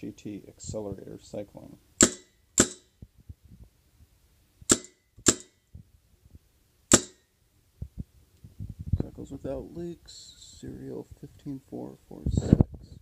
JT Accelerator Cyclone. Cycles without leaks, serial 15446.